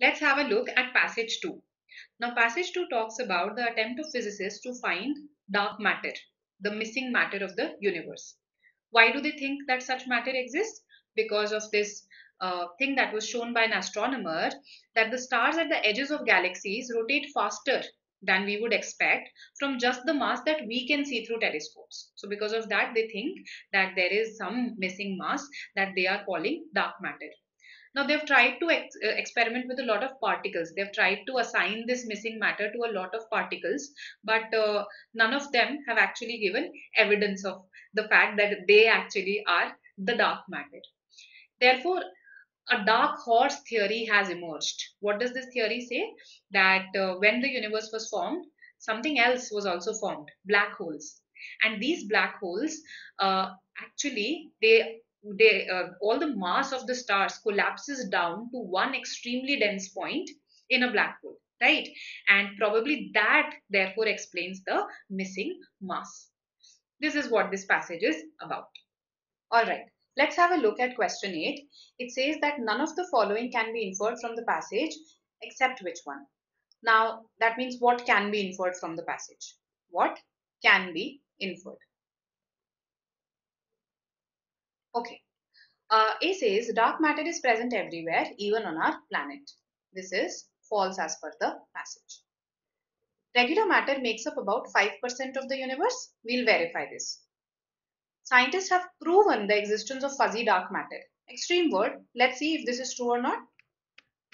Let's have a look at passage 2. Now passage 2 talks about the attempt of physicists to find dark matter, the missing matter of the universe. Why do they think that such matter exists? Because of this thing that was shown by an astronomer, that the stars at the edges of galaxies rotate faster than we would expect from just the mass that we can see through telescopes. So because of that, they think that there is some missing mass that they are calling dark matter. Now they've tried to experiment with a lot of particles. They've tried to assign this missing matter to a lot of particles, but none of them have actually given evidence of the fact that they actually are the dark matter. Therefore, a dark horse theory has emerged. What does this theory say? That when the universe was formed, something else was also formed, black holes. And these black holes, actually, all the mass of the stars collapses down to one extremely dense point in a black hole, right? And probably that therefore explains the missing mass. This is what this passage is about. All right, let's have a look at question 8. It says that none of the following can be inferred from the passage, except which one? Now that means what can be inferred from the passage? What can be inferred? Okay, A says dark matter is present everywhere, even on our planet. This is false as per the passage. Regular matter makes up about 5% of the universe. We'll verify this. Scientists have proven the existence of fuzzy dark matter. Extreme word. Let's see if this is true or not.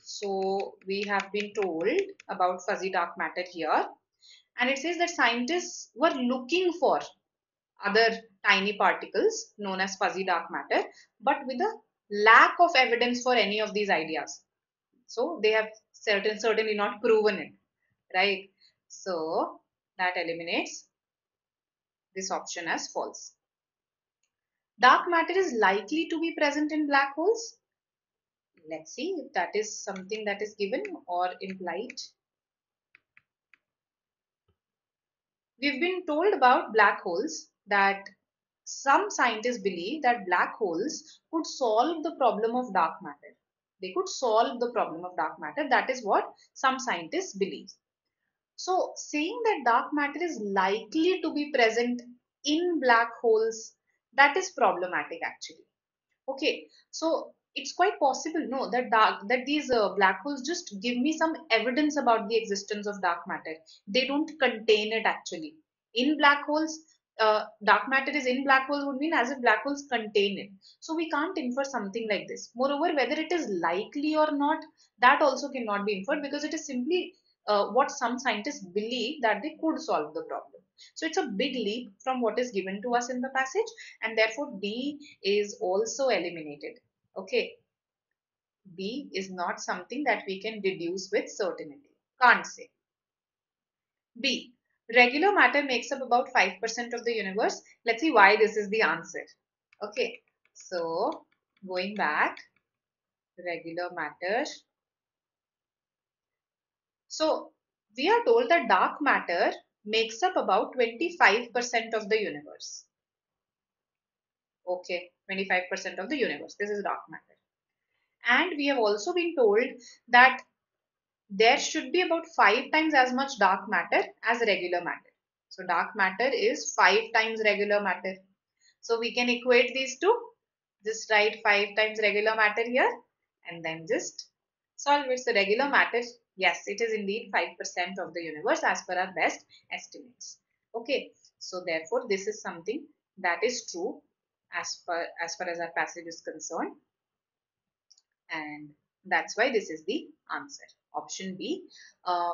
So we have been told about fuzzy dark matter here. And it says that scientists were looking for other tiny particles known as fuzzy dark matter, but with a lack of evidence for any of these ideas. So they have certainly not proven it, right? So that eliminates this option as false. Dark matter is likely to be present in black holes. Let's see if that is something that is given or implied. We've been told about black holes, that some scientists believe that black holes could solve the problem of dark matter. They could solve the problem of dark matter. That is what some scientists believe. So saying that dark matter is likely to be present in black holes, that is problematic actually. Okay, so it's quite possible, no, that these black holes just give me some evidence about the existence of dark matter. They don't contain it actually. In black holes, dark matter is in black holes would mean as if black holes contain it. So we can't infer something like this. Moreover, whether it is likely or not, that also cannot be inferred because it is simply what some scientists believe that they could solve the problem. So it's a big leap from what is given to us in the passage, and therefore D is also eliminated. Okay. B is not something that we can deduce with certainty. Can't say. B. Regular matter makes up about 5% of the universe. Let's see why this is the answer. Okay, so going back, regular matter. So we are told that dark matter makes up about 25% of the universe. Okay, 25% of the universe. This is dark matter. And we have also been told that there should be about 5 times as much dark matter as regular matter. So dark matter is 5 times regular matter. So we can equate these two. Just write 5 times regular matter here and then just solve it. So regular matter, yes, it is indeed 5% of the universe as per our best estimates. Okay, so therefore this is something that is true as far as our passage is concerned. And that's why this is the answer. Option B, a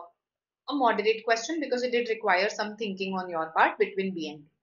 moderate question because it did require some thinking on your part between B and D.